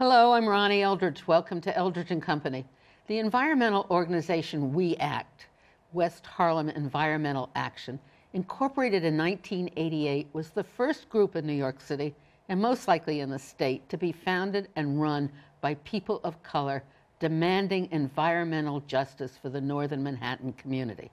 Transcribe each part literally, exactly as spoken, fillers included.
Hello, I'm Ronnie Eldridge. Welcome to Eldridge and Company. The environmental organization WE Act, West Harlem Environmental Action, incorporated in nineteen eighty-eight, was the first group in New York City, and most likely in the state, to be founded and run by people of color demanding environmental justice for the northern Manhattan community.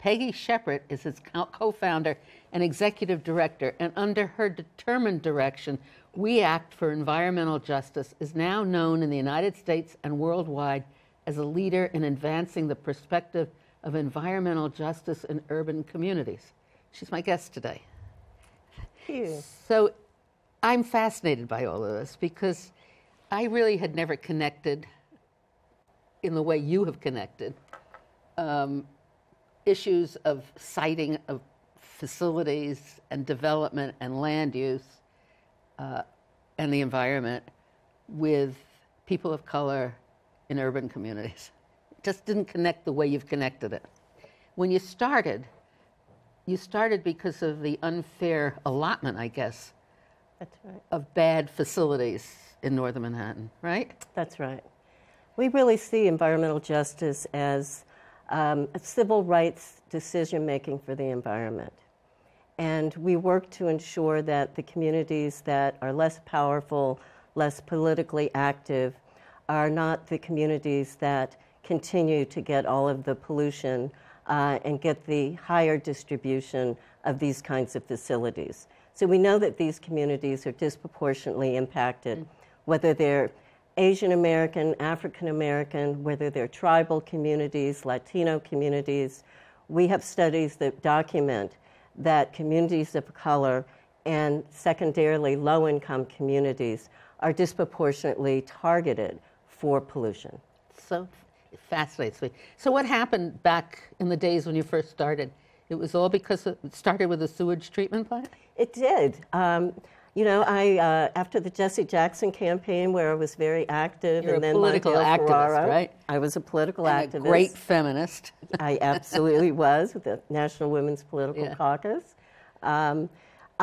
Peggy Shepard is its co-founder and executive director, and under her determined direction, WE Act for Environmental Justice is now known in the United States and worldwide as a leader in advancing the perspective of environmental justice in urban communities. She's my guest today. Thank you. So I'm fascinated by all of this because I really had never connected in the way you have connected. Um, issues of siting of facilities and development and land use uh, and the environment with people of color in urban communities. Just didn't connect the way you've connected it. When you started, you started because of the unfair allotment, I guess, That's right. of bad facilities in northern Manhattan, right? That's right. We really see environmental justice as Um, a civil rights decision-making for the environment. And we work to ensure that the communities that are less powerful, less politically active, are not the communities that continue to get all of the pollution uh, and get the higher distribution of these kinds of facilities. So we know that these communities are disproportionately impacted, mm-hmm. whether they're Asian American, African American, whether they're tribal communities, Latino communities. We have studies that document that communities of color and secondarily low-income communities are disproportionately targeted for pollution. So it fascinates me. So what happened back in the days when you first started? It was all because it started with a sewage treatment plant? It did. Um, You know, I uh, after the Jesse Jackson campaign, where I was very active, You're and then a political activist, Ferrara, right? I was a political and activist, a great feminist. I absolutely was with the National Women's Political yeah. Caucus. Um,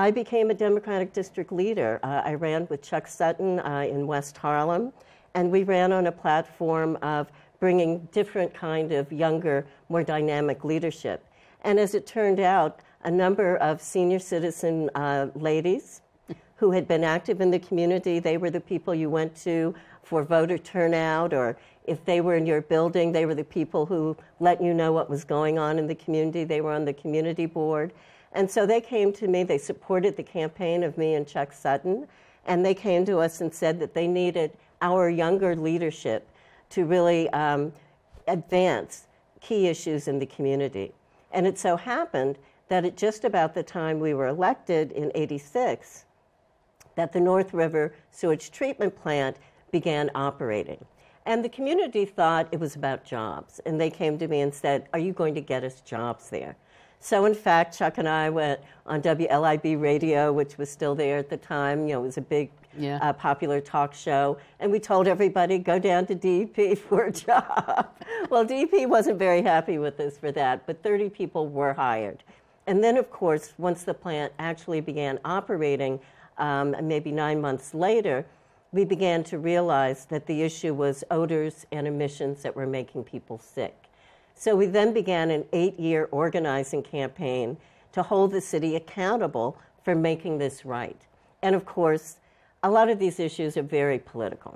I became a Democratic district leader. Uh, I ran with Chuck Sutton uh, in West Harlem, and we ran on a platform of bringing different kind of younger, more dynamic leadership. And as it turned out, a number of senior citizen uh, ladies who had been active in the community. They were the people you went to for voter turnout, or if they were in your building, they were the people who let you know what was going on in the community. They were on the community board. And so they came to me, they supported the campaign of me and Chuck Sutton, and they came to us and said that they needed our younger leadership to really um, advance key issues in the community. And it so happened that at just about the time we were elected in eighty-six, that the North River Sewage Treatment Plant began operating. And the community thought it was about jobs. And they came to me and said, are you going to get us jobs there? So in fact, Chuck and I went on W L I B radio, which was still there at the time. You know, it was a big yeah. uh, popular talk show. And we told everybody, go down to D E P for a job. Well, D E P wasn't very happy with us for that, but thirty people were hired. And then, of course, once the plant actually began operating, Um, maybe nine months later, we began to realize that the issue was odors and emissions that were making people sick. So we then began an eight-year organizing campaign to hold the city accountable for making this right. And of course, a lot of these issues are very political.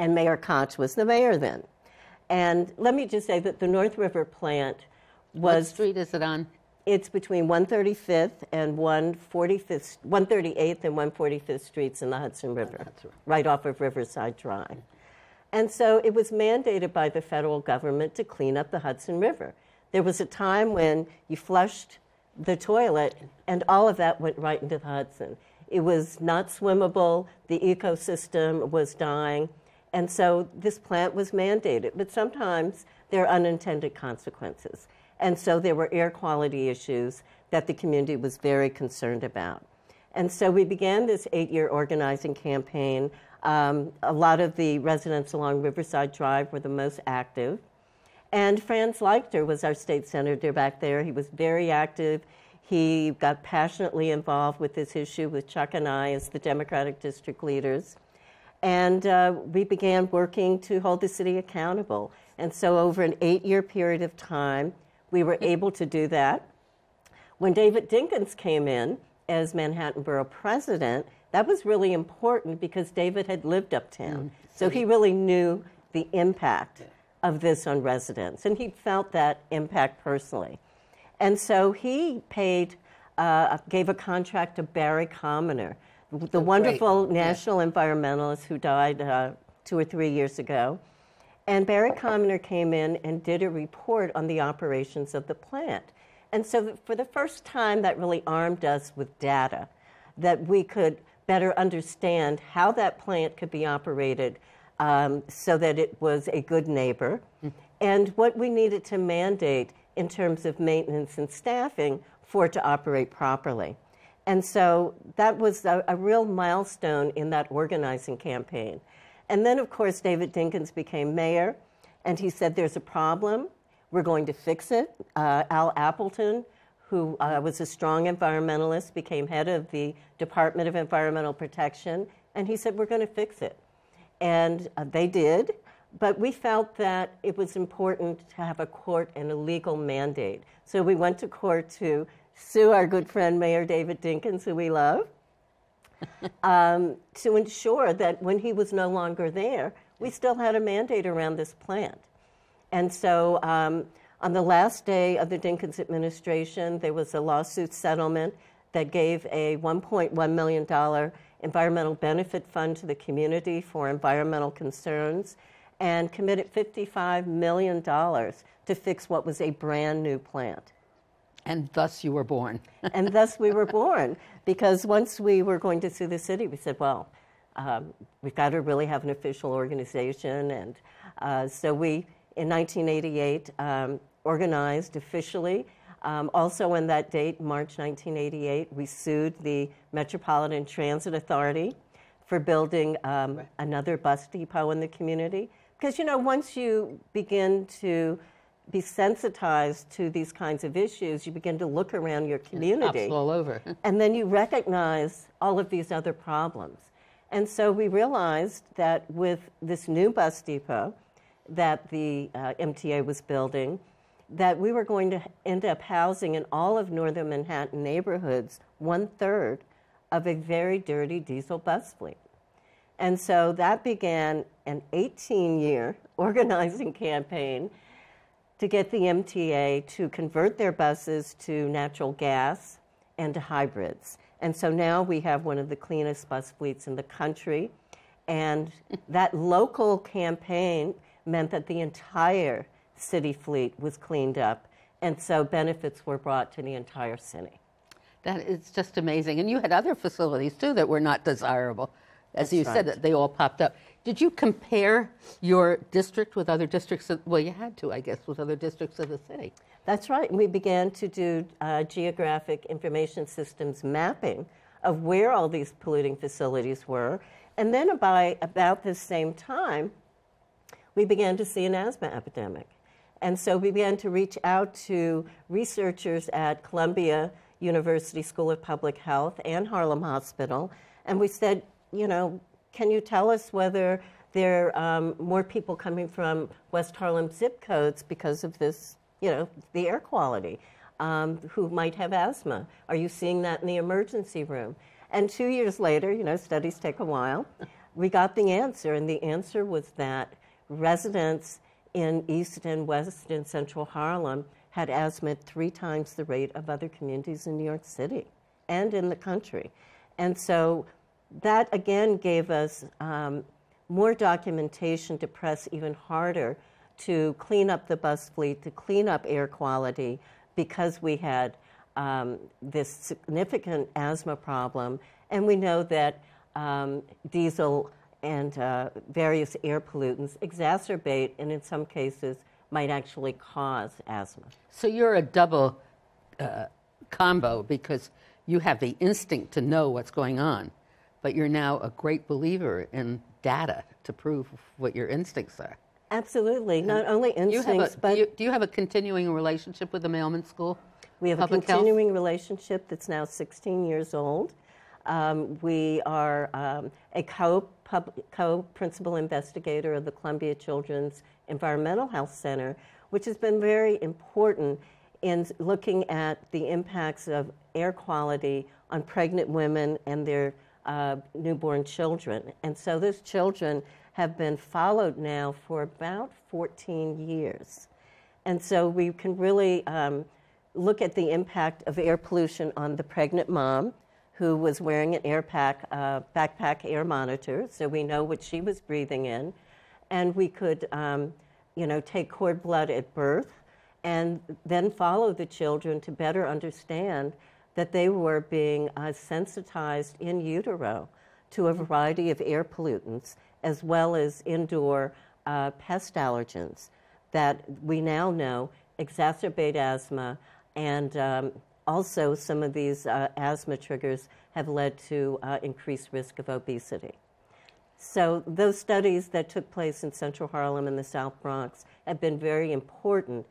And Mayor Koch was the mayor then. And let me just say that the North River plant was... What street is it on? It's between one thirty-fifth and one forty-fifth, one thirty-eighth and one forty-fifth Streets in the Hudson River, right. right off of Riverside Drive. And so it was mandated by the federal government to clean up the Hudson River. There was a time when you flushed the toilet and all of that went right into the Hudson. It was not swimmable, the ecosystem was dying, and so this plant was mandated. But sometimes there are unintended consequences. And so there were air quality issues that the community was very concerned about. And so we began this eight-year organizing campaign. Um, a lot of the residents along Riverside Drive were the most active. And Franz Leichter was our state senator back there. He was very active. He got passionately involved with this issue with Chuck and I as the Democratic district leaders. And uh, we began working to hold the city accountable. And so over an eight-year period of time, we were able to do that. When David Dinkins came in as Manhattan Borough president, that was really important because David had lived uptown. Mm-hmm. So he really knew the impact of this on residents, and he felt that impact personally. And so he paid, uh, gave a contract to Barry Commoner, the oh, wonderful great. national yeah. environmentalist who died uh, two or three years ago. And Barry Commoner came in and did a report on the operations of the plant. And so for the first time, that really armed us with data that we could better understand how that plant could be operated um, so that it was a good neighbor, mm-hmm. and what we needed to mandate in terms of maintenance and staffing for it to operate properly. And so that was a, a real milestone in that organizing campaign. And then, of course, David Dinkins became mayor, and he said, there's a problem. We're going to fix it. Uh, Al Appleton, who uh, was a strong environmentalist, became head of the Department of Environmental Protection, and he said, we're going to fix it. And uh, they did, but we felt that it was important to have a court and a legal mandate. So we went to court to sue our good friend, Mayor David Dinkins, who we love, um, to ensure that when he was no longer there, we still had a mandate around this plant. And so um, on the last day of the Dinkins administration, there was a lawsuit settlement that gave a one point one million dollars environmental benefit fund to the community for environmental concerns and committed fifty-five million dollars to fix what was a brand new plant. And thus you were born. And thus we were born, because once we were going to sue the city, we said, well, um, we've got to really have an official organization. And uh, so we... in nineteen eighty-eight, um, organized officially. Um, also on that date, March nineteen eighty-eight, we sued the Metropolitan Transit Authority for building um, right. another bus depot in the community. Because, you know, once you begin to be sensitized to these kinds of issues, you begin to look around your community. It's all over. And then you recognize all of these other problems. And so we realized that with this new bus depot that the uh, M T A was building, that we were going to end up housing in all of northern Manhattan neighborhoods one-third of a very dirty diesel bus fleet. And so that began an eighteen-year organizing campaign to get the M T A to convert their buses to natural gas and to hybrids. And so now we have one of the cleanest bus fleets in the country. And that local campaign meant that the entire city fleet was cleaned up, and so benefits were brought to the entire city. That is just amazing. And you had other facilities, too, that were not desirable. As That's you right. said, that they all popped up. Did you compare your district with other districts? Of, well, you had to, I guess, with other districts of the city. That's right. We began to do uh, geographic information systems mapping of where all these polluting facilities were. And then by about the same time, we began to see an asthma epidemic. And so we began to reach out to researchers at Columbia University School of Public Health and Harlem Hospital. And we said, you know, can you tell us whether there are um, more people coming from West Harlem zip codes because of this, you know, the air quality, um, who might have asthma? Are you seeing that in the emergency room? And two years later, you know, studies take a while, we got the answer, and the answer was that residents in East and West and Central Harlem had asthma at three times the rate of other communities in New York City and in the country. And so that, again, gave us um, more documentation to press even harder to clean up the bus fleet, to clean up air quality, because we had um, this significant asthma problem. And we know that um, diesel and uh, various air pollutants exacerbate and in some cases might actually cause asthma. So you're a double uh, combo, because you have the instinct to know what's going on, but you're now a great believer in data to prove what your instincts are. Absolutely, and not only instincts, a, but... Do you, do you have a continuing relationship with the Mailman School? We have a continuing Public Health? relationship that's now sixteen years old. Um, we are um, a co co-principal investigator of the Columbia Children's Environmental Health Center, which has been very important in looking at the impacts of air quality on pregnant women and their uh, newborn children. And so those children have been followed now for about fourteen years. And so we can really um, look at the impact of air pollution on the pregnant mom, who was wearing an air pack, uh, backpack air monitor, so we know what she was breathing in. And we could um, you know, take cord blood at birth and then follow the children to better understand that they were being uh, sensitized in utero to a variety of air pollutants, as well as indoor uh, pest allergens that we now know exacerbate asthma, and um, also some of these uh, asthma triggers have led to uh, increased risk of obesity. So those studies that took place in Central Harlem and the South Bronx have been very important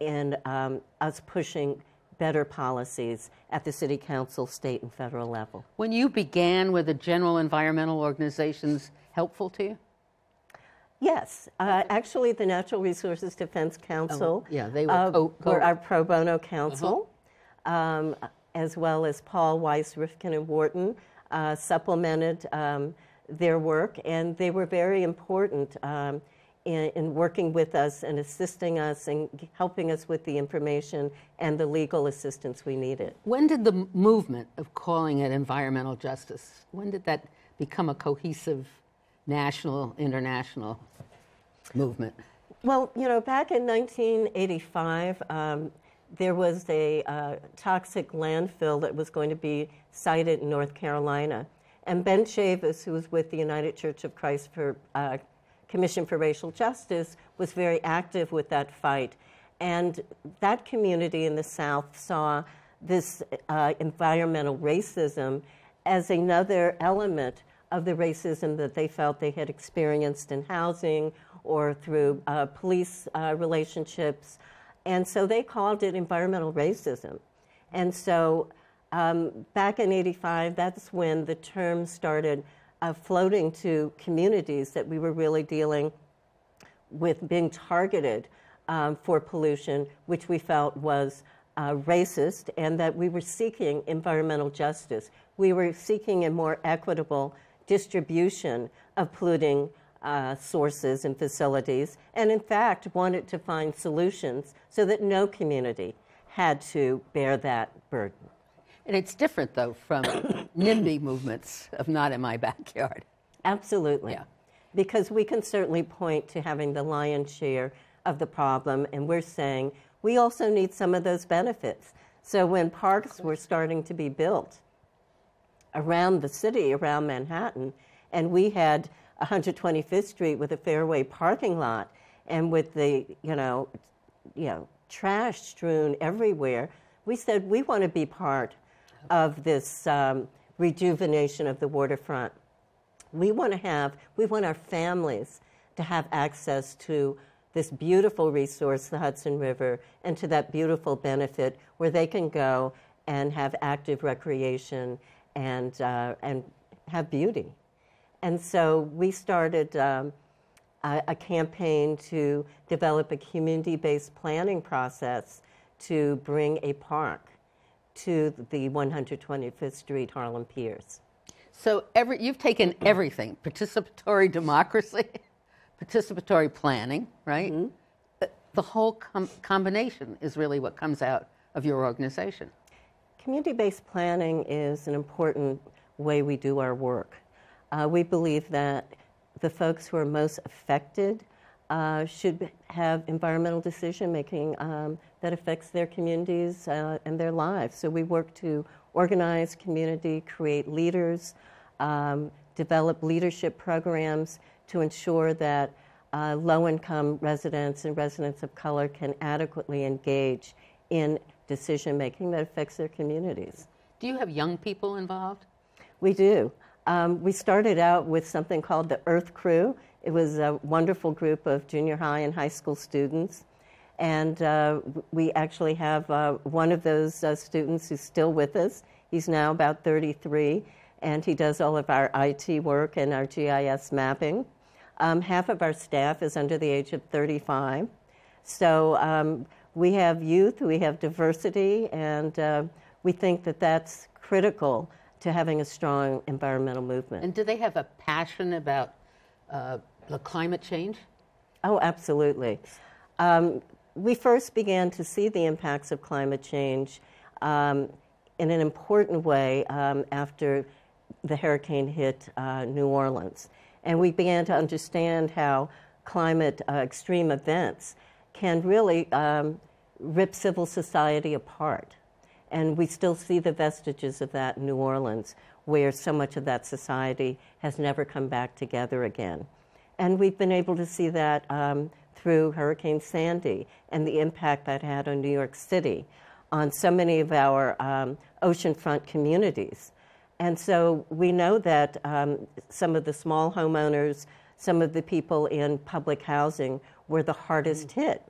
in um, us pushing better policies at the city council, state, and federal level. When you began, were the general environmental organizations helpful to you? Yes. Uh, actually, the Natural Resources Defense Council, oh, yeah, they were, uh, co were our pro bono council, uh-huh. um, as well as Paul Weiss, Rifkin, and Wharton, uh, supplemented um, their work, and they were very important um, in, in working with us and assisting us and helping us with the information and the legal assistance we needed. When did the movement of calling it environmental justice, when did that become a cohesive national, international movement? Well, you know, back in nineteen eighty-five, um, there was a uh, toxic landfill that was going to be sited in North Carolina. And Ben Chavis, who was with the United Church of Christ for uh, Commission for Racial Justice, was very active with that fight. And that community in the South saw this uh, environmental racism as another element of the racism that they felt they had experienced in housing or through uh, police uh, relationships. And so they called it environmental racism. And so um, back in eighty-five, that's when the term started uh, floating to communities that we were really dealing with being targeted um, for pollution, which we felt was uh, racist, and that we were seeking environmental justice. We were seeking a more equitable distribution of polluting uh, sources and facilities, and in fact wanted to find solutions so that no community had to bear that burden. And it's different, though, from NIMBY movements of not in my backyard. Absolutely. Yeah. Because we can certainly point to having the lion's share of the problem, and we're saying we also need some of those benefits. So when parks were starting to be built around the city, around Manhattan, and we had one hundred twenty-fifth Street with a fairway parking lot and with the, you know, you know, trash strewn everywhere, we said we want to be part of this um, rejuvenation of the waterfront. We want to have, we want our families to have access to this beautiful resource, the Hudson River, and to that beautiful benefit where they can go and have active recreation and uh, and have beauty. And so we started um, a, a campaign to develop a community-based planning process to bring a park to the one hundred twenty-fifth Street Harlem Piers. So every, you've taken everything, participatory democracy, participatory planning, right? Mm-hmm. But the whole com combination is really what comes out of your organization. Community-based planning is an important way we do our work. Uh, we believe that the folks who are most affected uh, should have environmental decision-making um, that affects their communities uh, and their lives. So we work to organize community, create leaders, um, develop leadership programs to ensure that uh, low-income residents and residents of color can adequately engage in decision-making that affects their communities. Do you have young people involved? We do. Um, we started out with something called the Earth Crew. It was a wonderful group of junior high and high school students. And uh, we actually have uh, one of those uh, students who's still with us. He's now about thirty-three. and he does all of our I T work and our G I S mapping. Um, half of our staff is under the age of thirty-five. So um, we have youth, we have diversity, and uh, we think that that's critical to having a strong environmental movement. And do they have a passion about uh, the climate change? Oh, absolutely. Um, we first began to see the impacts of climate change um, in an important way um, after the hurricane hit uh, New Orleans. And we began to understand how climate uh, extreme events can really um, rip civil society apart. And we still see the vestiges of that in New Orleans, where so much of that society has never come back together again. And we've been able to see that um, through Hurricane Sandy and the impact that had on New York City, on so many of our um, oceanfront communities. And so we know that um, some of the small homeowners, some of the people in public housing were the hardest hit.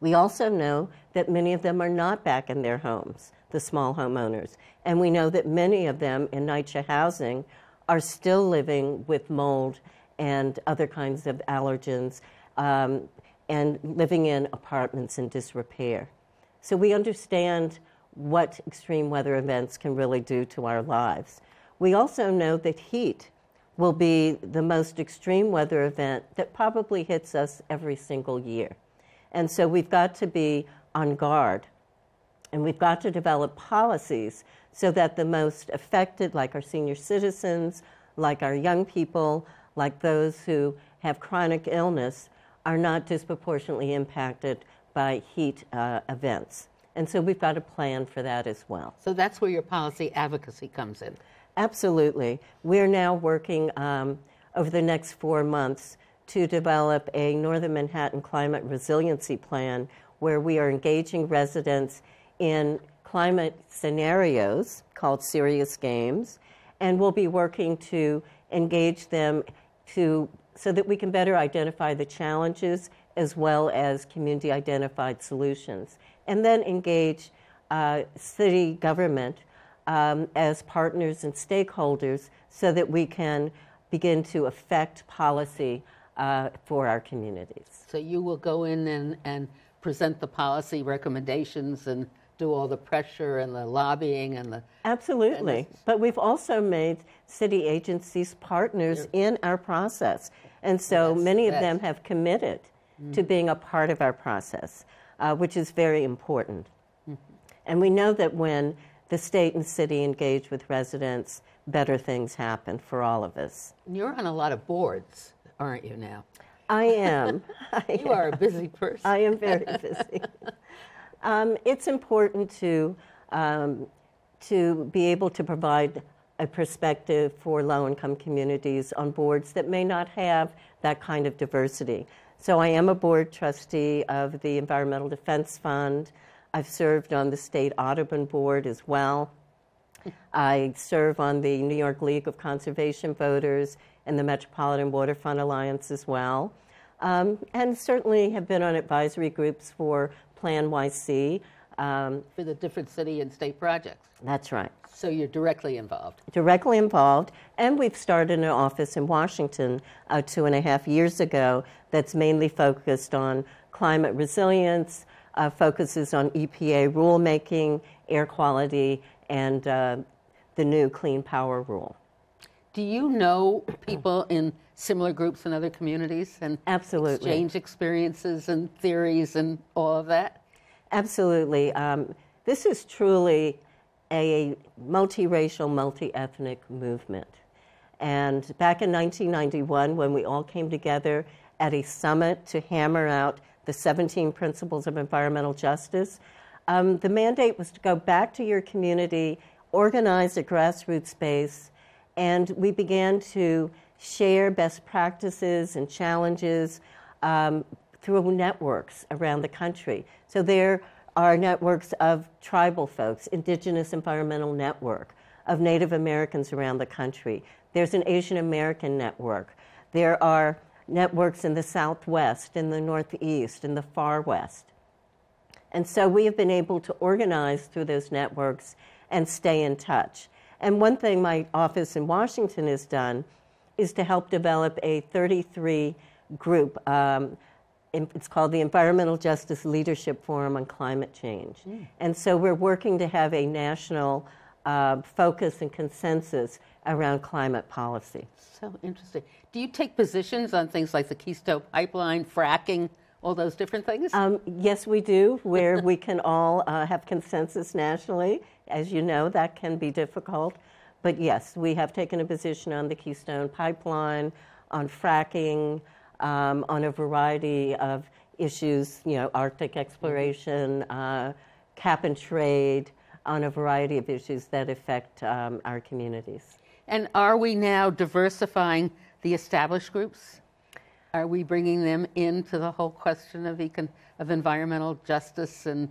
We also know that many of them are not back in their homes, the small homeowners. And we know that many of them in NYCHA housing are still living with mold and other kinds of allergens um, and living in apartments in disrepair. So we understand what extreme weather events can really do to our lives. We also know that heat will be the most extreme weather event that probably hits us every single year. And so we've got to be on guard, and we've got to develop policies so that the most affected, like our senior citizens, like our young people, like those who have chronic illness, are not disproportionately impacted by heat uh, events. And so we've got a plan for that as well. So that's where your policy advocacy comes in. Absolutely. We're now working um, over the next four months to develop a Northern Manhattan Climate Resiliency Plan, where we are engaging residents in climate scenarios called serious games, and we'll be working to engage them to, so that we can better identify the challenges as well as community-identified solutions, and then engage uh, city government um, as partners and stakeholders so that we can begin to affect policy Uh, for our communities. So you will go in and, and present the policy recommendations and do all the pressure and the lobbying and the... Absolutely. And but we've also made city agencies partners yeah. in our process. And so yes, many yes. of them have committed mm-hmm. to being a part of our process, uh, which is very important. Mm-hmm. And we know that when the state and city engage with residents, better things happen for all of us. You're on a lot of boards, aren't you now? I am. I you am. Are a busy person. I am very busy. um, it's important to, um, to be able to provide a perspective for low-income communities on boards that may not have that kind of diversity. So I am a board trustee of the Environmental Defense Fund. I've served on the State Audubon Board as well. I serve on the New York League of Conservation Voters and the Metropolitan Waterfront Alliance as well, um, and certainly have been on advisory groups for Plan Y C. Um, for the different city and state projects. That's right. So you're directly involved. Directly involved, and we've started an office in Washington uh, two and a half years ago that's mainly focused on climate resilience, uh, focuses on E P A rulemaking, air quality, and uh, the new Clean Power Rule. Do you know people in similar groups in other communities and Absolutely. Exchange experiences and theories and all of that? Absolutely. Um, this is truly a multiracial, multi-ethnic movement. And back in nineteen ninety-one, when we all came together at a summit to hammer out the seventeen principles of environmental justice, um, the mandate was to go back to your community, organize a grassroots base, and we began to share best practices and challenges um, through networks around the country. So there are networks of tribal folks, Indigenous Environmental Network, of Native Americans around the country. There's an Asian American network. There are networks in the Southwest, in the Northeast, in the Far West. And so we have been able to organize through those networks and stay in touch. And one thing my office in Washington has done is to help develop a thirty-three group. Um, it's called the Environmental Justice Leadership Forum on Climate Change. Mm. And so we're working to have a national uh, focus and consensus around climate policy. So interesting. Do you take positions on things like the Keystone Pipeline, fracking, all those different things? Um, yes, we do, where we can all uh, have consensus nationally. As you know, that can be difficult. But yes, we have taken a position on the Keystone Pipeline, on fracking, um, on a variety of issues, you know, Arctic exploration, uh, cap and trade, on a variety of issues that affect um, our communities. And are we now diversifying the established groups? Are we bringing them into the whole question of econ of environmental justice and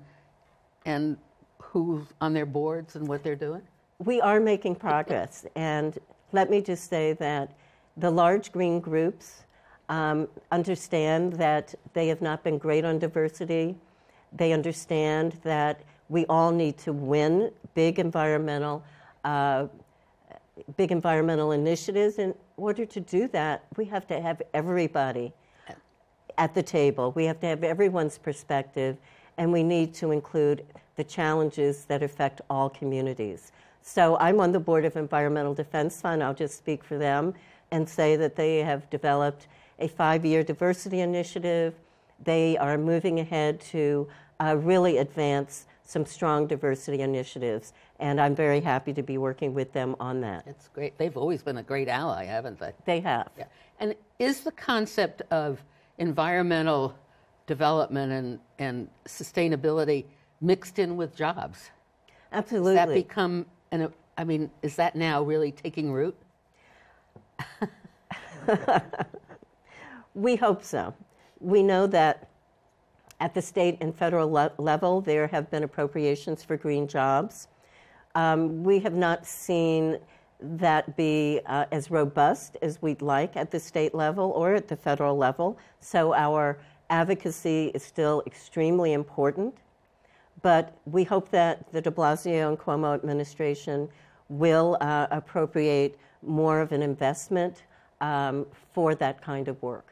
and who's on their boards and what they're doing? We are making progress, and let me just say that the large green groups um, understand that they have not been great on diversity. They understand that we all need to win big environmental, uh, big environmental initiatives. In order to do that, we have to have everybody at the table. We have to have everyone's perspective, and we need to include the challenges that affect all communities. So I'm on the board of Environmental Defense Fund. I'll just speak for them and say that they have developed a five-year diversity initiative. They are moving ahead to uh, really advance some strong diversity initiatives, and I'm very happy to be working with them on that. It's great. They've always been a great ally, haven't they? They have. Yeah. And is the concept of environmental development and, and sustainability mixed in with jobs? Absolutely. Has that become, an, I mean, is that now really taking root? We hope so. We know that at the state and federal le level, there have been appropriations for green jobs. Um, we have not seen that be uh, as robust as we'd like at the state level or at the federal level. So our advocacy is still extremely important. But we hope that the de Blasio and Cuomo administration will uh, appropriate more of an investment um, for that kind of work.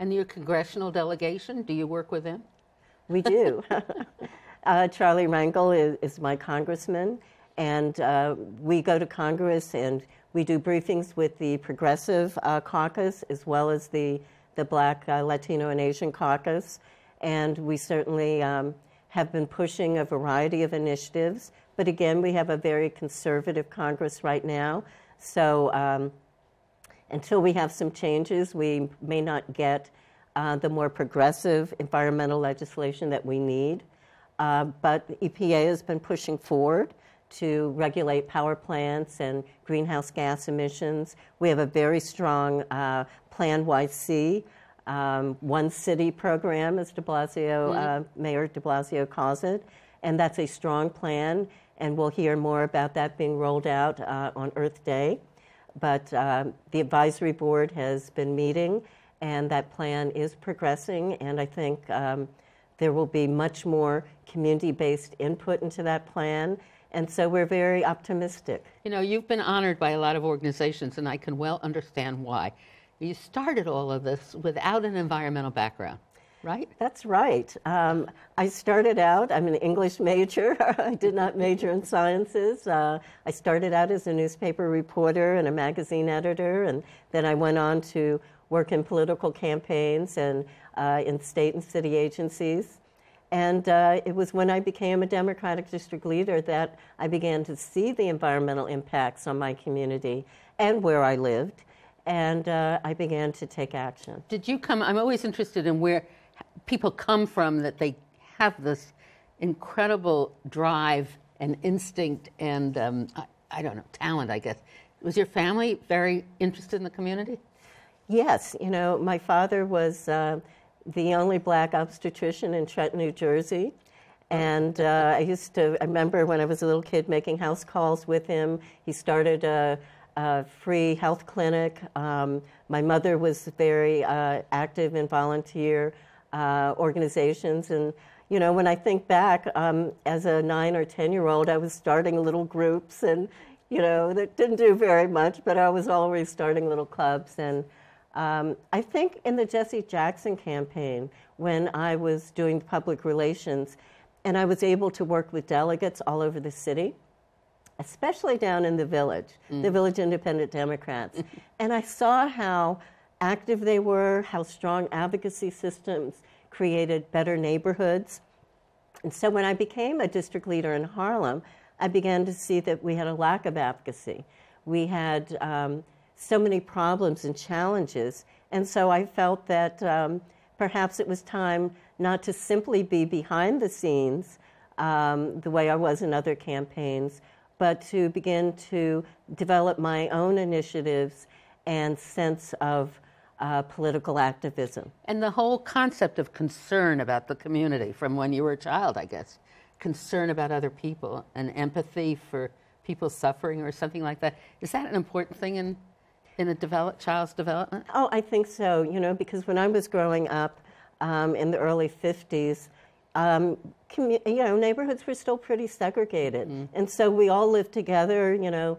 And your congressional delegation, do you work with them? We do. uh, Charlie Rangel is, is my congressman, and uh, we go to Congress and we do briefings with the Progressive uh, Caucus as well as the, the Black, uh, Latino, and Asian Caucus. And we certainly um, have been pushing a variety of initiatives. But again, we have a very conservative Congress right now. So um, until we have some changes, we may not get uh, the more progressive environmental legislation that we need. Uh, but the E P A has been pushing forward to regulate power plants and greenhouse gas emissions. We have a very strong uh, Plan Y C, um, One City program, as de Blasio, mm-hmm. uh, Mayor de Blasio calls it. And that's a strong plan, and we'll hear more about that being rolled out uh, on Earth Day. But uh, the advisory board has been meeting, and that plan is progressing. And I think um, there will be much more community-based input into that plan. And so we're very optimistic. You know, you've been honored by a lot of organizations, and I can well understand why. You started all of this without an environmental background, right? That's right. Um, I started out, I'm an English major. I did not major in sciences. Uh, I started out as a newspaper reporter and a magazine editor, and then I went on to work in political campaigns and uh, in state and city agencies. And uh, it was when I became a Democratic district leader that I began to see the environmental impacts on my community and where I lived, and uh, I began to take action. Did you come, I'm always interested in where people come from, that they have this incredible drive and instinct and, um, I, I don't know, talent, I guess. Was your family very interested in the community? Yes. You know, my father was uh, the only Black obstetrician in Trenton, New Jersey. And uh, I used to, I remember when I was a little kid making house calls with him. He started a, a free health clinic. Um, my mother was very uh, active in volunteer Uh, organizations. And, you know, when I think back, um, as a nine or ten year old, I was starting little groups and you know, that didn't do very much, but I was always starting little clubs. And um, I think in the Jesse Jackson campaign, when I was doing public relations, and I was able to work with delegates all over the city, especially down in the village, mm. the Village Independent Democrats. And I saw how active they were, how strong advocacy systems created better neighborhoods. And so when I became a district leader in Harlem, I began to see that we had a lack of advocacy. We had um, so many problems and challenges. And so I felt that um, perhaps it was time not to simply be behind the scenes um, the way I was in other campaigns, but to begin to develop my own initiatives and sense of uh, political activism. And the whole concept of concern about the community from when you were a child, I guess. Concern about other people and empathy for people suffering or something like that. Is that an important thing in, in a develop, child's development? Oh, I think so, you know, because when I was growing up um, in the early fifties, Um, you know, neighborhoods were still pretty segregated, mm. and so we all lived together. You know,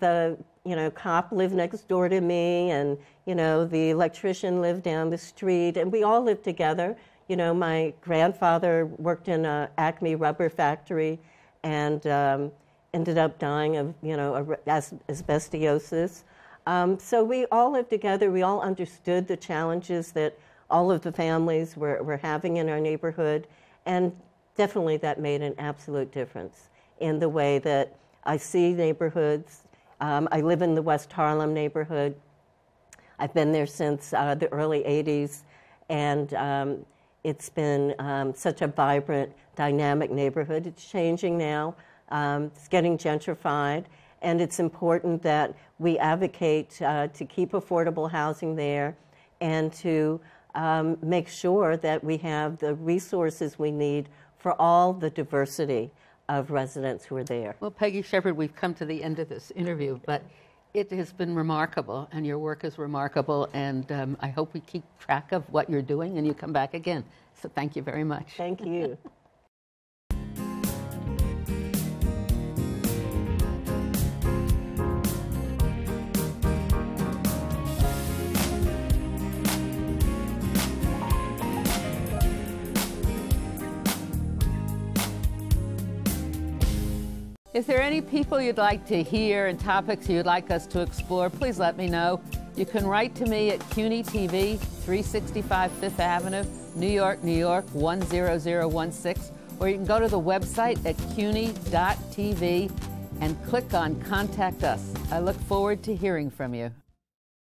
the you know cop lived next door to me, and you know the electrician lived down the street, and we all lived together. You know, my grandfather worked in a Acme rubber factory, and um, ended up dying of you know as asbestosis. Um, so we all lived together. We all understood the challenges that all of the families were were having in our neighborhood. And definitely that made an absolute difference in the way that I see neighborhoods. Um, I live in the West Harlem neighborhood. I've been there since uh, the early eighties, and um, it's been um, such a vibrant, dynamic neighborhood. It's changing now. Um, it's getting gentrified, and it's important that we advocate uh, to keep affordable housing there and to Um, make sure that we have the resources we need for all the diversity of residents who are there. Well, Peggy Shepard, we've come to the end of this interview, but it has been remarkable, and your work is remarkable, and um, I hope we keep track of what you're doing and you come back again. So thank you very much. Thank you. If there are any people you'd like to hear and topics you'd like us to explore, please let me know. You can write to me at C U N Y T V, three sixty-five Fifth Avenue, New York, New York, one zero zero one six, or you can go to the website at cuny dot t v and click on Contact Us. I look forward to hearing from you.